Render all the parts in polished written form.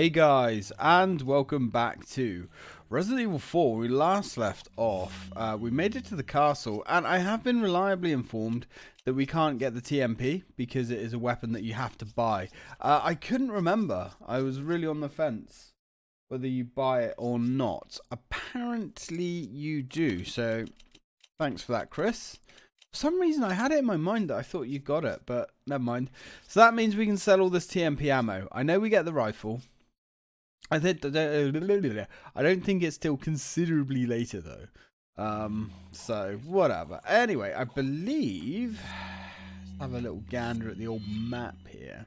Hey guys, and welcome back to Resident Evil 4. We last left off, we made it to the castle, and I have been reliably informed that we can't get the TMP because it is a weapon that you have to buy. I couldn't remember, I was really on the fence whether you buy it or not. Apparently you do, so thanks for that, Chris. For some reason, I had it in my mind that I thought you got it, but never mind. So that means we can sell all this TMP ammo. I know we get the rifle. I don't think it's till considerably later, though. So, whatever. Anyway, I believe... Let's have a little gander at the old map here.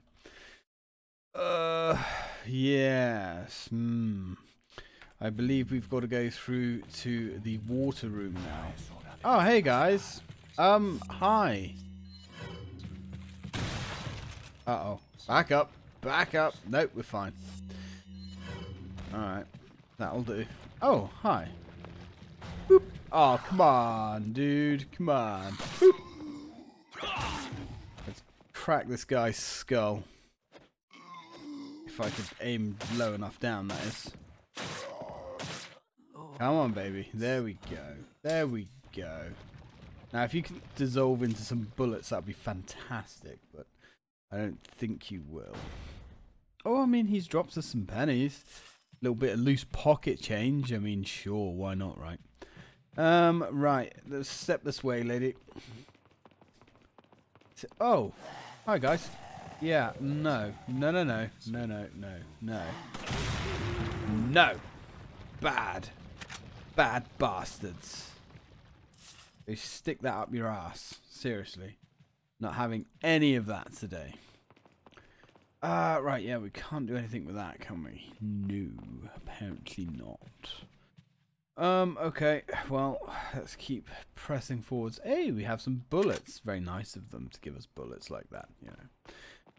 Yes. I believe we've got to go through to the water room now. Oh, hey, guys. Hi. Uh-oh. Back up. Back up. Nope, we're fine. Alright, that'll do. Oh, hi. Boop. Oh, come on, dude. Come on. Boop. Let's crack this guy's skull. If I could aim low enough down, that is. Come on, baby. There we go. There we go. Now, if you can dissolve into some bullets, that'd be fantastic, but I don't think you will. Oh, I mean, he's dropped us some pennies. Little bit of loose pocket change. I mean, sure, why not, right? Right, let's step this way, lady. Oh, hi guys. Yeah, no. Bad bastards. They stick that up your ass. Seriously, not having any of that today. Right, yeah, we can't do anything with that, can we? No, apparently not. Okay, well, let's keep pressing forwards. Hey, we have some bullets. Very nice of them to give us bullets like that, you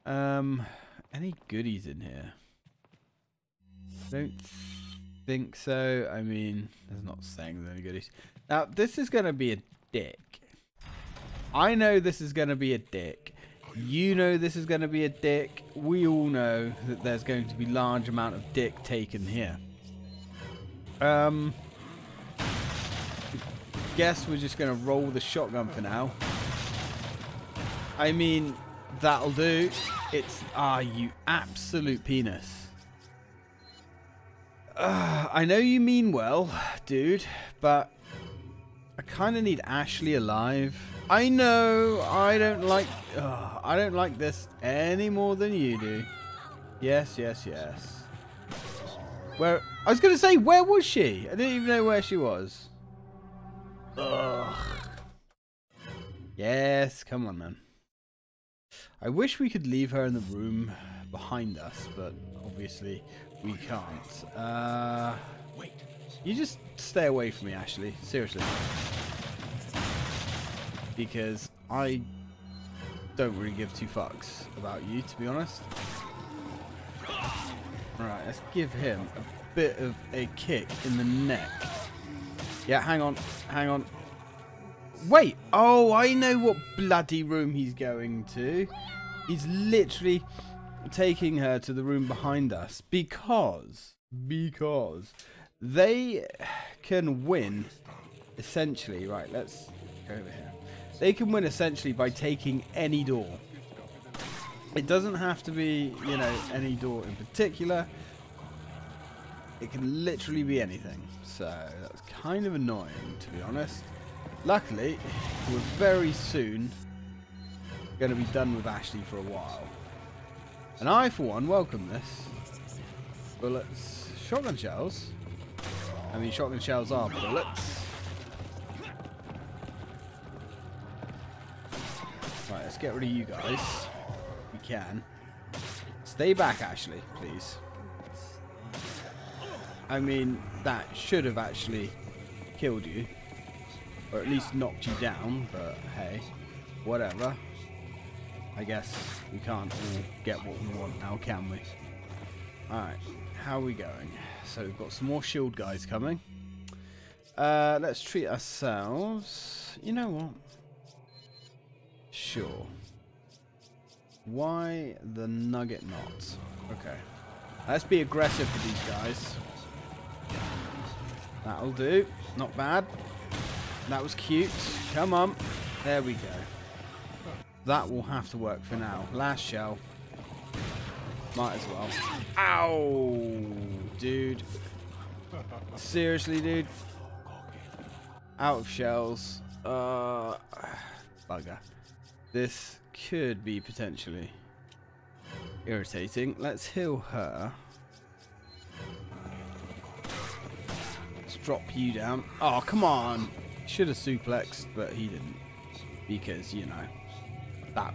know. Any goodies in here? Don't think so. I mean, that's not saying there's any goodies. Now, this is going to be a dick. I know this is going to be a dick. You know this is going to be a dick. We all know that there's going to be large amount of dick taken here. Guess we're just going to roll the shotgun for now. I mean, that'll do. It's... Ah, you absolute penis. I know you mean well, dude, but I kind of need Ashley alive. I know I don't like this any more than you do. Yes, yes, yes. Where I was gonna say, where was she? I didn't even know where she was. Ugh. Yes, come on, man. I wish we could leave her in the room behind us, but obviously we can't. Wait. You just stay away from me, Ashley. Seriously. Because I don't really give two fucks about you, to be honest. Alright, let's give him a bit of a kick in the neck. Yeah, hang on, hang on. Wait! Oh, I know what bloody room he's going to. He's literally taking her to the room behind us because they can win, essentially. Right, let's go over here. They can win essentially by taking any door. It doesn't have to be, you know, any door in particular. It can literally be anything. So that's kind of annoying, to be honest. Luckily, we're very soon going to be done with Ashley for a while. And I, for one, welcome this. Bullets. Shotgun shells. I mean, shotgun shells are bullets. Right, let's get rid of you guys. We can. Stay back, Ashley, please. I mean, that should have actually killed you. Or at least knocked you down, but hey. Whatever. I guess we can't all get what we want now, can we? Alright, how are we going? So we've got some more shield guys coming. Let's treat ourselves. You know what? Sure. Why the nugget not? Okay. Let's be aggressive with these guys. That'll do. Not bad. That was cute. Come on. There we go. That will have to work for now. Last shell. Might as well. Ow! Dude. Seriously, dude. Out of shells. Bugger. This could be potentially irritating. Let's heal her. Let's drop you down. Oh, come on. Should have suplexed, but he didn't. Because, you know, that,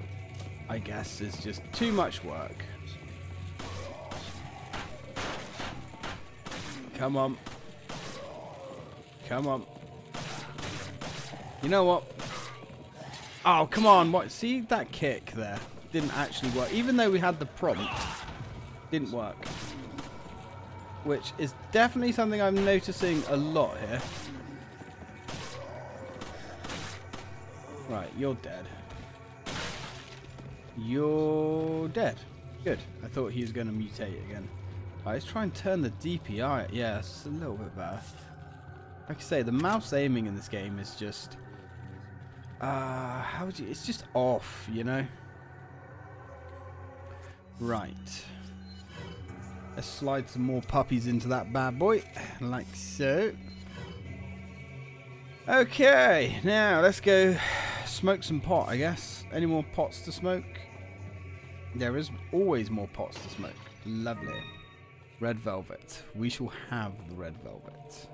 I guess, is just too much work. Come on. Come on. You know what? Oh, come on. What? See that kick there? Didn't actually work. Even though we had the prompt, didn't work. Which is definitely something I'm noticing a lot here. Right, you're dead. You're dead. Good. I thought he was going to mutate again. Right, let's try and turn the DPI. Yeah, it's a little bit better. Like I say, the mouse aiming in this game is just... it's just off, you know? Right. Let's slide some more puppies into that bad boy, like so. Okay, now let's go smoke some pot, I guess. Any more pots to smoke? There is always more pots to smoke. Lovely. Red velvet. We shall have the red velvet.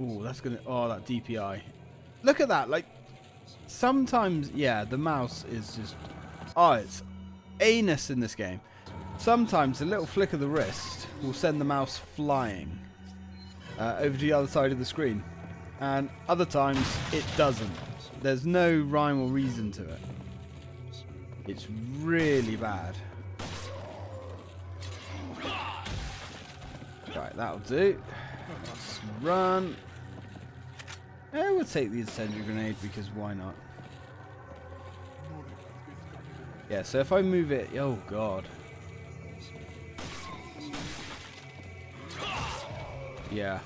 Ooh, that's gonna... Oh, that DPI. Look at that, like... Sometimes, yeah, the mouse is just... Oh, it's... anus in this game. Sometimes a little flick of the wrist will send the mouse flying over to the other side of the screen, and other times it doesn't. There's no rhyme or reason to it. It's really bad. Right, that'll do. Let's run. I would take the incendiary grenade because why not? Yeah, so if I move it, oh god. Yeah,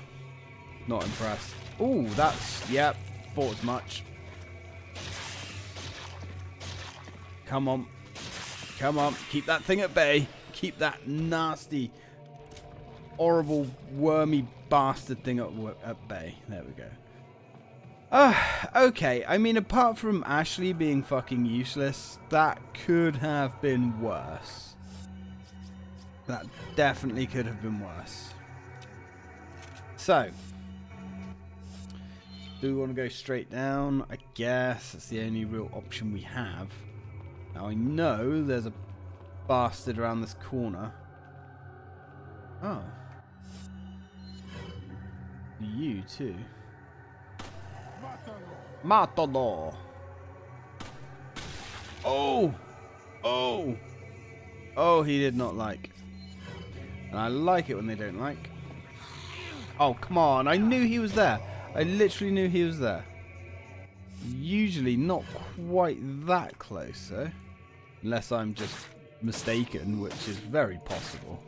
not impressed. Oh, that's, yep, thought as much. Come on. Come on, keep that thing at bay. Keep that nasty, horrible, wormy bastard thing at bay. There we go. Okay, I mean, apart from Ashley being fucking useless, that could have been worse. That definitely could have been worse. So, do we want to go straight down? I guess that's the only real option we have. Now, I know there's a bastard around this corner. Oh. You, too. Matador. Oh! Oh! Oh, he did not like. And I like it when they don't like. Oh, come on. I knew he was there. I literally knew he was there. Usually not quite that close, though. Unless I'm just mistaken, which is very possible.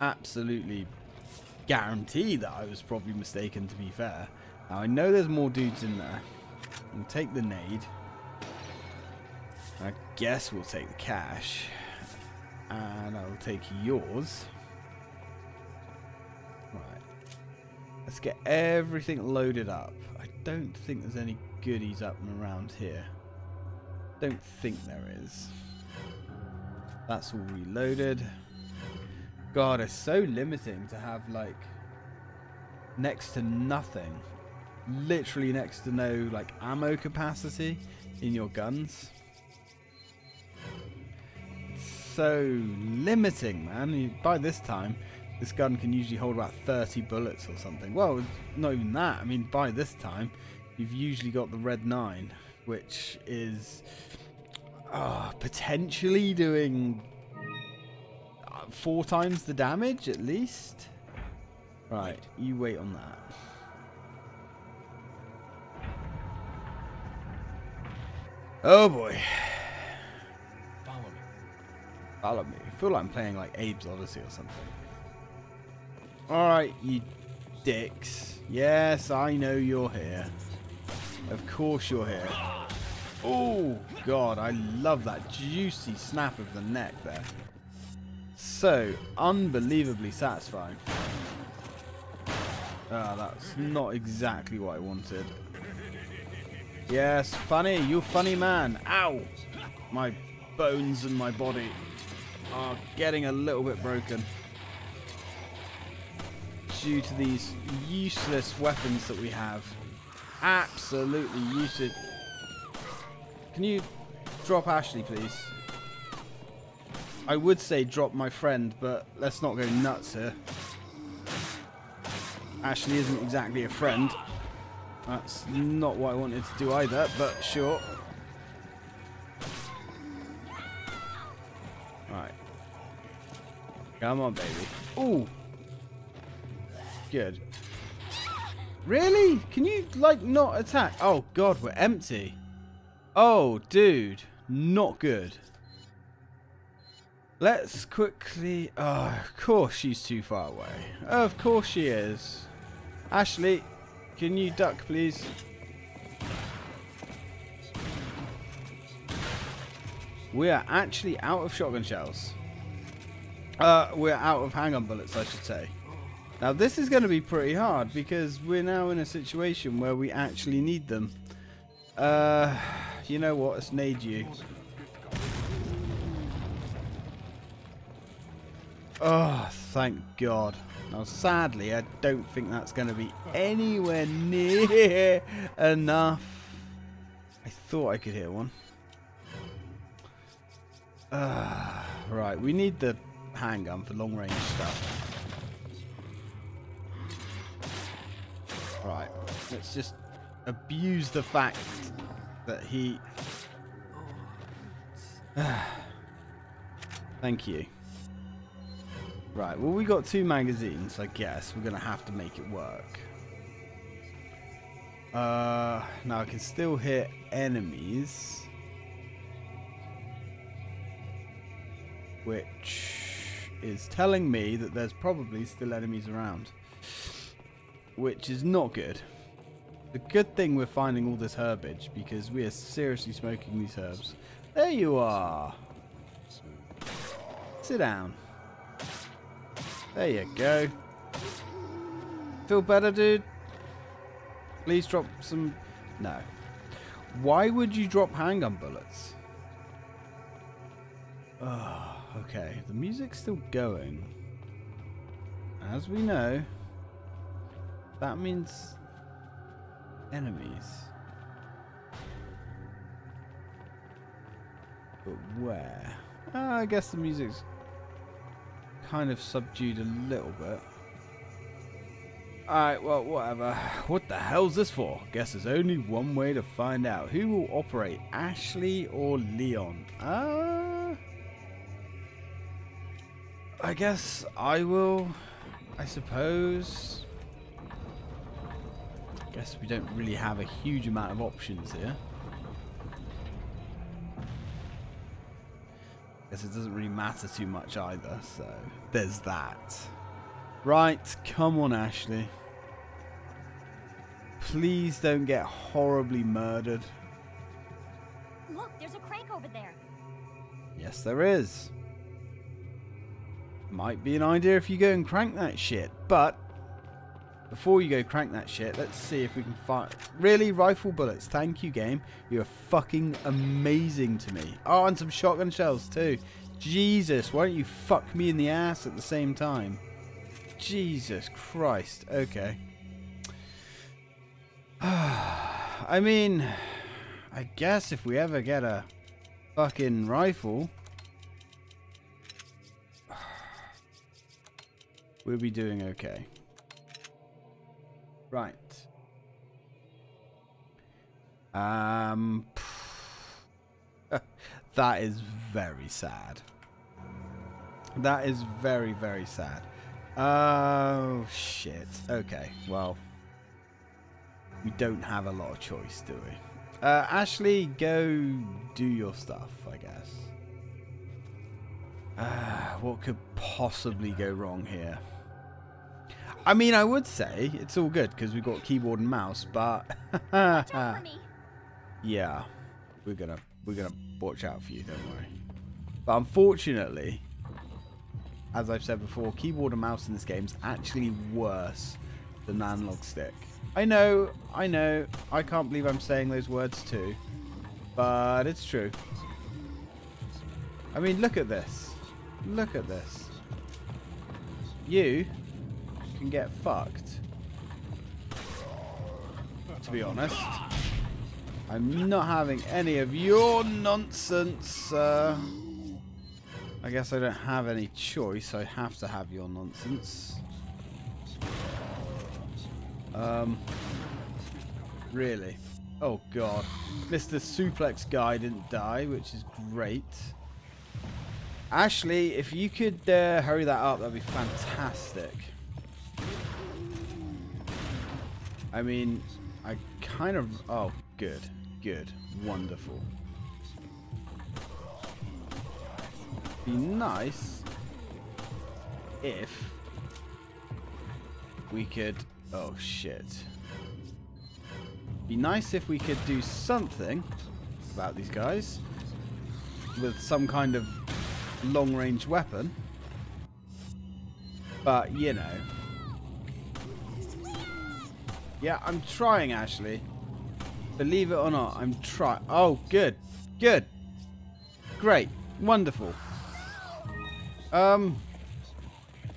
Absolutely guarantee that I was probably mistaken, to be fair. Now, I know there's more dudes in there. We'll take the nade. I guess we'll take the cash. And I'll take yours. Right. Let's get everything loaded up. I don't think there's any goodies up and around here. Don't think there is. That's all reloaded. God, it's so limiting to have, like, next to nothing. Literally next to no, like, ammo capacity in your guns. It's so limiting, man. By this time, this gun can usually hold about 30 bullets or something. Well, not even that. I mean, by this time, you've usually got the red 9, which is potentially doing... 4 times the damage at least. Right, you wait on that. Oh boy. Follow me. Follow me. I feel like I'm playing like Abe's Odyssey or something. Alright, you dicks. Yes, I know you're here. Of course you're here. Oh, God, I love that juicy snap of the neck there. So unbelievably satisfying. Ah, that's not exactly what I wanted. Yes, funny, you funny man. Ow! My bones and my body are getting a little bit broken due to these useless weapons that we have. Absolutely useless. Can you drop Ashley, please? I would say drop my friend, but let's not go nuts here. Ashley isn't exactly a friend. That's not what I wanted to do either, but sure. Right. Come on, baby. Ooh. Good. Really? Can you, like, not attack? Oh, God, we're empty. Oh, dude. Not good. Let's quickly... Oh, of course she's too far away. Of course she is. Ashley, can you duck, please? We are actually out of shotgun shells. We're out of handgun bullets, I should say. Now, this is going to be pretty hard because we're now in a situation where we actually need them. You know what? It's nade you. Oh, thank God. Now, sadly, I don't think that's going to be anywhere near enough. I thought I could hit one. Right, we need the handgun for long-range stuff. Right, let's just abuse the fact that he... Thank you. Right, well, we got 2 magazines, I guess. We're going to have to make it work. Now, I can still hit enemies. Which is telling me that there's probably still enemies around. Which is not good. The good thing we're finding all this herbage, because we are seriously smoking these herbs. There you are. Sit down. There you go. Feel better, dude? Please drop some... No. Why would you drop handgun bullets? Oh, okay. The music's still going. As we know, that means enemies. But where? I guess the music's kind of subdued a little bit. Alright, well, whatever. What the hell's this for? Guess there's only one way to find out. Who will operate, Ashley or Leon? I guess I will, I suppose. I guess we don't really have a huge amount of options here. Guess it doesn't really matter too much either, so there's that. Right, come on, Ashley. Please don't get horribly murdered. Look, there's a crate over there. Yes, there is. Might be an idea if you go and crank that shit, but before you go crank that shit, let's see if we can fire... Really? Rifle bullets. Thank you, game. You're fucking amazing to me. Oh, and some shotgun shells, too. Jesus, why don't you fuck me in the ass at the same time? Jesus Christ. Okay. I mean, I guess if we ever get a fucking rifle, we'll be doing okay. Right. That is very sad. That is very, very sad. Oh, shit. Okay, well, we don't have a lot of choice, do we? Ashley, go do your stuff, I guess. What could possibly go wrong here? I mean, I would say it's all good because we've got keyboard and mouse, but yeah, we're gonna watch out for you. Don't worry. But unfortunately, as I've said before, keyboard and mouse in this game is actually worse than the analog stick. I know. I can't believe I'm saying those words too, but it's true. I mean, look at this. Look at this. You can get fucked. To be honest, I'm not having any of your nonsense. I guess I don't have any choice. I have to have your nonsense. Really? Oh god. Mr. Suplex guy didn't die, which is great. Ashley, if you could hurry that up, that'd be fantastic. I mean, I kind of... Oh, good. Good. Wonderful. Be nice if we could... Oh, shit. Be nice if we could do something about these guys with some kind of long-range weapon, but you know. Yeah, I'm trying, Ashley. Believe it or not, I'm trying. Oh, good, good, great, wonderful.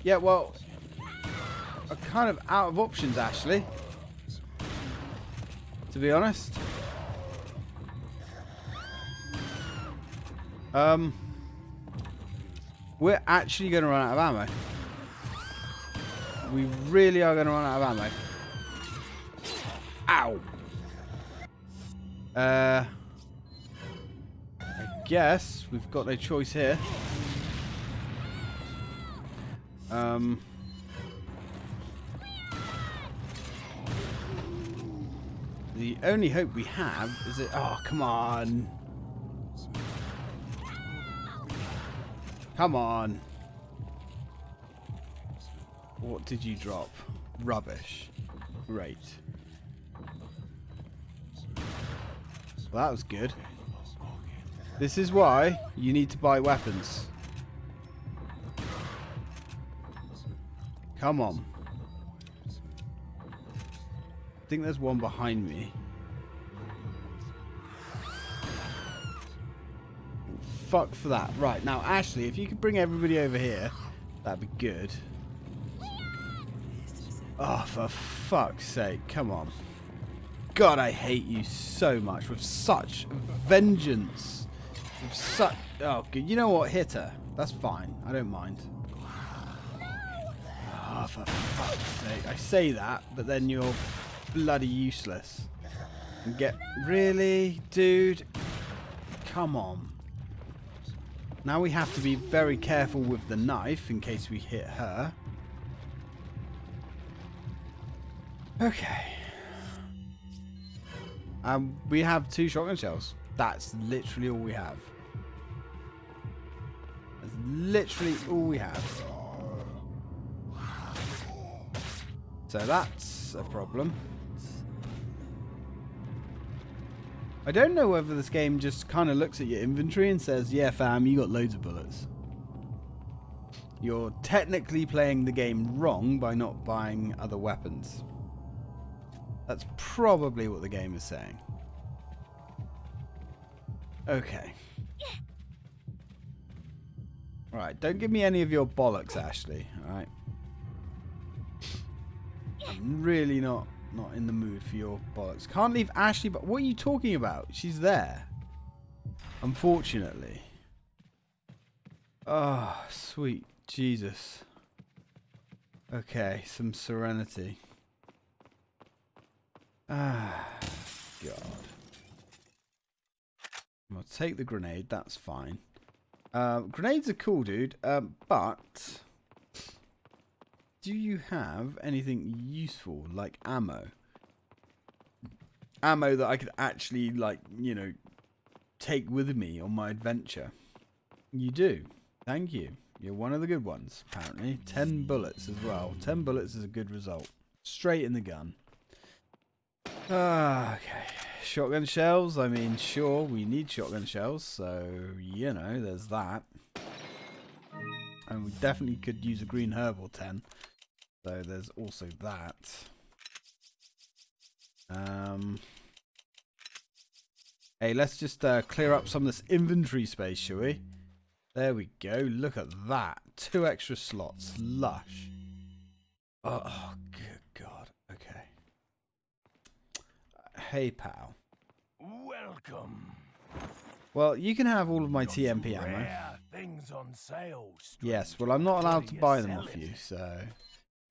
Yeah, well, I'm kind of out of options, Ashley. To be honest. We're actually going to run out of ammo. We really are going to run out of ammo. Ow! I guess we've got no choice here. The only hope we have is that... Oh, come on! Come on. What did you drop? Rubbish. Great. Well, that was good. This is why you need to buy weapons. Come on. I think there's one behind me. Fuck for that. Right, now, Ashley, if you could bring everybody over here, that'd be good. Oh, for fuck's sake. Come on. God, I hate you so much. With such vengeance. With such... Oh, good. You know what? Hit her. That's fine. I don't mind. Oh, for fuck's sake. I say that, but then you're bloody useless. And get... Really? Dude? Come on. Now we have to be very careful with the knife in case we hit her. Okay. We have 2 shotgun shells. That's literally all we have. That's literally all we have. So that's a problem. I don't know whether this game just kind of looks at your inventory and says, yeah, fam, you got loads of bullets. You're technically playing the game wrong by not buying other weapons. That's probably what the game is saying. Okay. Alright, don't give me any of your bollocks, Ashley, alright? I'm really not in the mood for your bollocks. Can't leave Ashley, but what are you talking about? She's there. Unfortunately. Oh, sweet Jesus. Okay, some serenity. Ah, God. I'll take the grenade, that's fine. Grenades are cool, dude, but... Do you have anything useful, like ammo? Ammo that I could actually, like, you know, take with me on my adventure? You do. Thank you. You're one of the good ones, apparently. 10 bullets as well. 10 bullets is a good result. Straight in the gun. Okay. Shotgun shells. I mean, sure, we need shotgun shells, so, you know, there's that. And we definitely could use a green herb or 10. So there's also that. Hey, let's just clear up some of this inventory space, shall we? There we go. Look at that. 2 extra slots. Lush. Oh, good God. Okay. Hey, pal. Welcome. Well, you can have all of my TMP ammo. Things on sale, yes, well, I'm not allowed to buy them off you, so,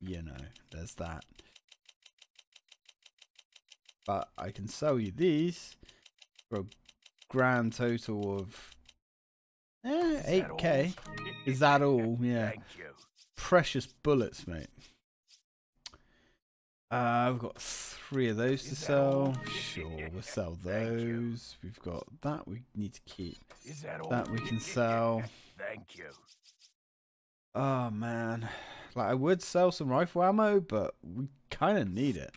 you know, there's that. But I can sell you these for a grand total of 8k. Is that all? Yeah. Precious bullets, mate. I've got 3 of those to sell. Sure, we'll sell those. We've got that we need to keep. That we can sell. Thank you. Oh, man. Like, I would sell some rifle ammo, but we kind of need it.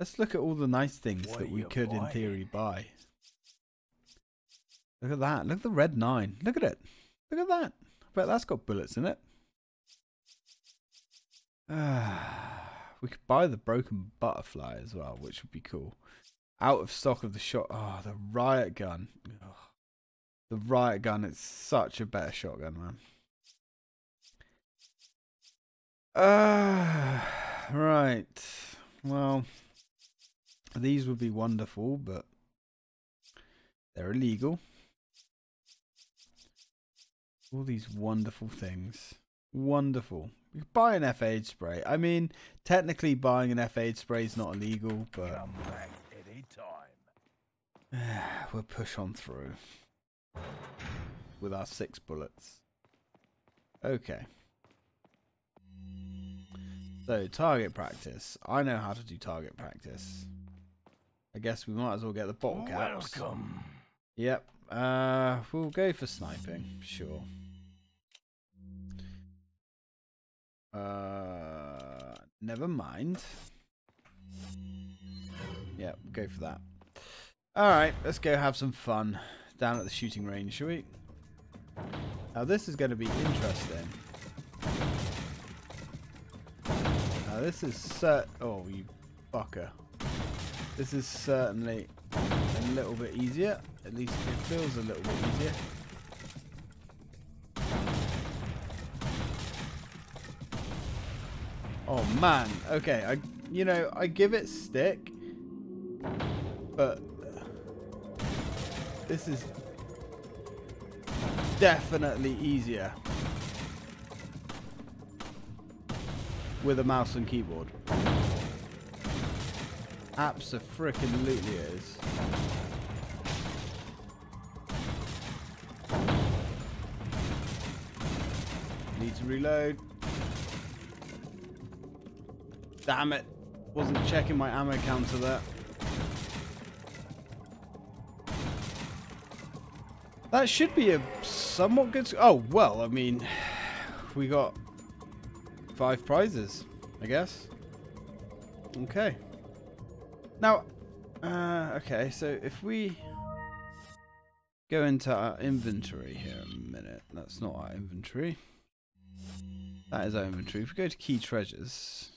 Let's look at all the nice things that we could, in theory, buy. Look at that. Look at the red 9. Look at it. Look at that. I bet that's got bullets in it. We could buy the broken butterfly as well, which would be cool. Out of stock of the shot. Oh, the riot gun. Oh, the riot gun is such a better shotgun, man. Right. Well, these would be wonderful, but they're illegal. All these wonderful things. Wonderful. You could buy an F-Aid spray. I mean, technically buying an F-Aid spray is not illegal, but come back any time. We'll push on through with our 6 bullets. Okay. So, target practice. I know how to do target practice. I guess we might as well get the bottle caps. Welcome. Yep. We'll go for sniping. Sure. Never mind. Yeah, go for that. Alright, let's go have some fun down at the shooting range, shall we? Now this is going to be interesting. Now this is oh, you fucker. This is certainly a little bit easier. At least it feels a little bit easier. Oh man, okay, you know, I give it stick, but this is definitely easier with a mouse and keyboard. Abso-frickin-lutely it is. Need to reload. Damn it. Wasn't checking my ammo counter there. That should be a somewhat good... Oh, well, I mean, we got 5 prizes, I guess. Okay. Now, okay, so if we go into our inventory here a minute. That's not our inventory. That is our inventory. If we go to key treasures...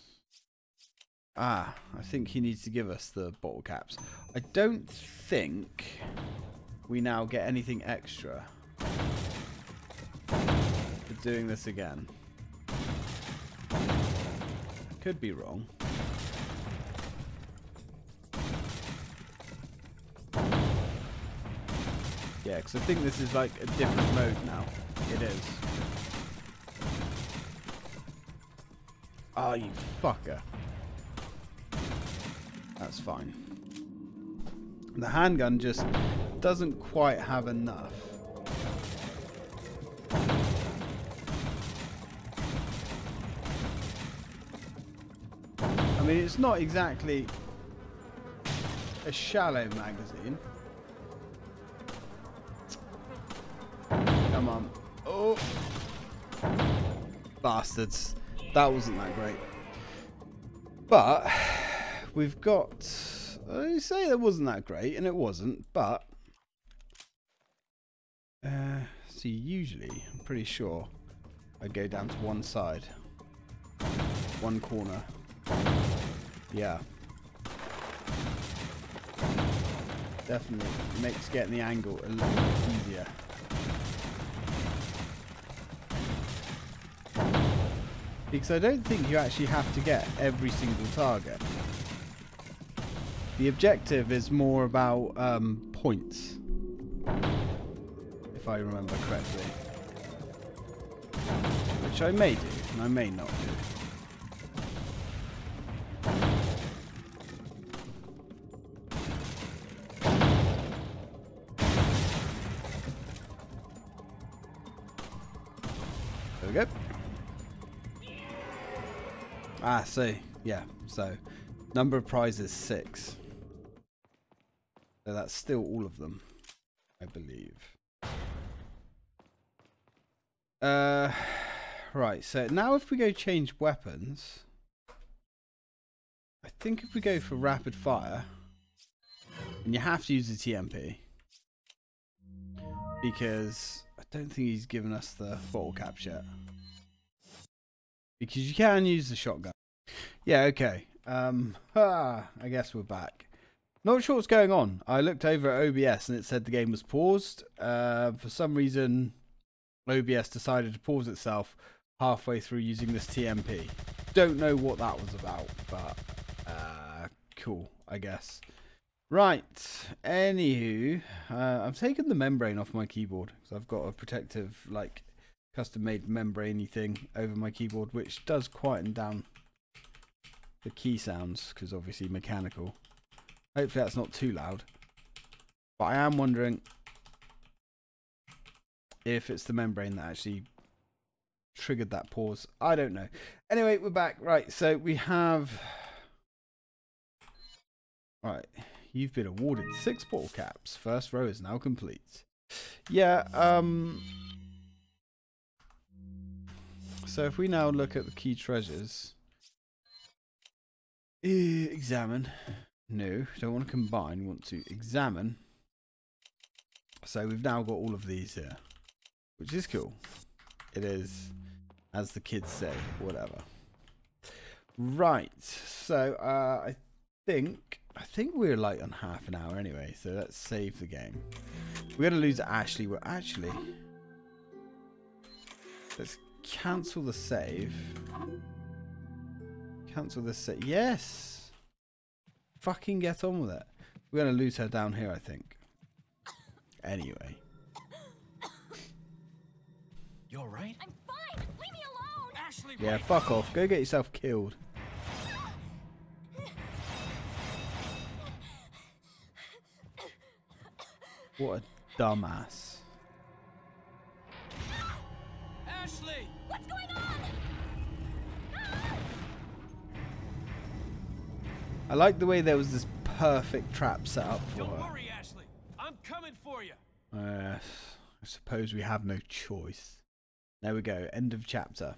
Ah, I think he needs to give us the bottle caps. I don't think we now get anything extra for doing this again. Could be wrong. Yeah, because I think this is like a different mode now. It is. Oh, you fucker. That's fine. The handgun just doesn't quite have enough. I mean, it's not exactly a shallow magazine. Come on. Oh! bastards. That wasn't that great. But we've got... I say that wasn't that great, and it wasn't, but... see, usually, I'm pretty sure I go down to one side. One corner. Yeah. Definitely makes getting the angle a little bit easier. Because I don't think you actually have to get every single target. The objective is more about points, if I remember correctly. Which I may do, and I may not do. There we go. Ah, so, yeah, so number of prizes 6. So that's still all of them, I believe. Right, so now if we go change weapons, I think if we go for rapid fire, and you have to use the TMP, because I don't think he's given us the bottle caps yet. Because you can use the shotgun. Yeah, okay. I guess we're back. Not sure what's going on. I looked over at OBS and it said the game was paused. For some reason, OBS decided to pause itself halfway through using this TMP. Don't know what that was about, but cool, I guess. Right. Anywho, I've taken the membrane off my keyboard, so I've got a protective, like, custom-made membraney thing over my keyboard, which does quieten down the key sounds, because obviously mechanical. Hopefully that's not too loud. But I am wondering if it's the membrane that actually triggered that pause. I don't know. Anyway, we're back. Right, so we have... Right, you've been awarded 6 bottle caps. First row is now complete. Yeah, so if we now look at the key treasures, examine, no, don't want to combine, want to examine. So we've now got all of these here, which is cool. It is, as the kids say, whatever. Right, so I think we're light on half an hour anyway, so let's save the game. We're going to lose Ashley. We're actually... Let's cancel the save. Cancel the save. Yes! Fucking get on with it. We're going to lose her down here, I think. Anyway. You're right? I'm fine! Leave me alone! Ashley, yeah, fuck off. Go get yourself killed. What a dumbass. Ashley! What's going on? Ah! I like the way there was this perfect trap set up for her. Don't worry, Ashley. I'm coming for you. I suppose we have no choice. There we go. End of chapter.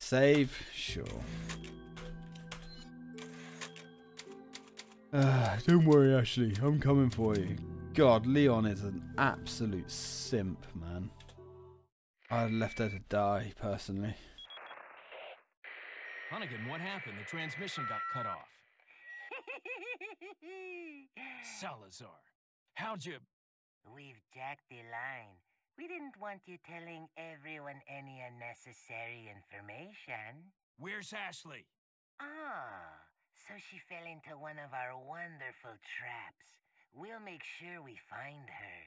Save. Sure. Don't worry, Ashley. I'm coming for you. God, Leon is an absolute simp, man. I'd left her to die, personally. Hunnigan, what happened? The transmission got cut off. Salazar, how'd you... We've jacked the line. We didn't want you telling everyone any unnecessary information. Where's Ashley? Ah, so she fell into one of our wonderful traps. We'll make sure we find her.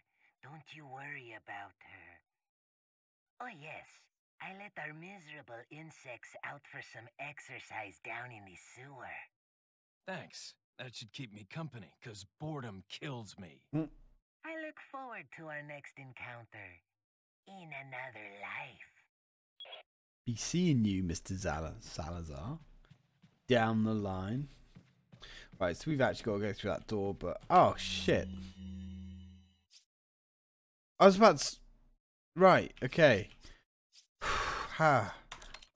Don't you worry about her. Oh yes, I let our miserable insects out for some exercise down in the sewer. Thanks. That should keep me company, 'cause boredom kills me. I look forward to our next encounter. In another life. Be seeing you, Mr. Salazar. Down the line. Right, so we've actually got to go through that door, but... Oh, shit. I was about to... Right, okay.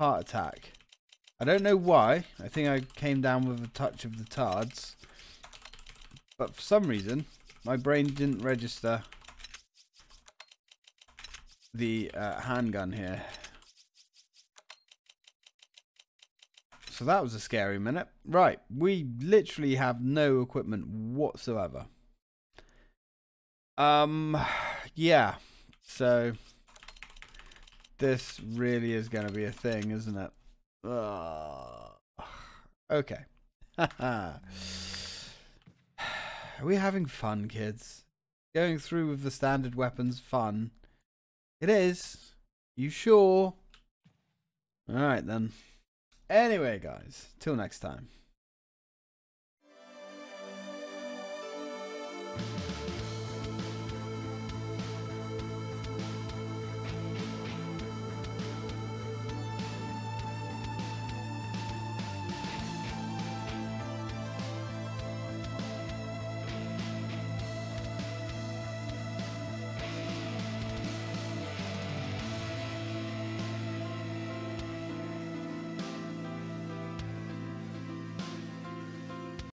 heart attack. I don't know why. I think I came down with a touch of the TARDS. But for some reason, my brain didn't register the handgun here. So that was a scary minute. Right, we literally have no equipment whatsoever. Yeah, so this really is going to be a thing, isn't it? Okay. Are we having fun, kids? Going through with the standard weapons fun? It is. You sure? Alright then. Anyway, guys, till next time.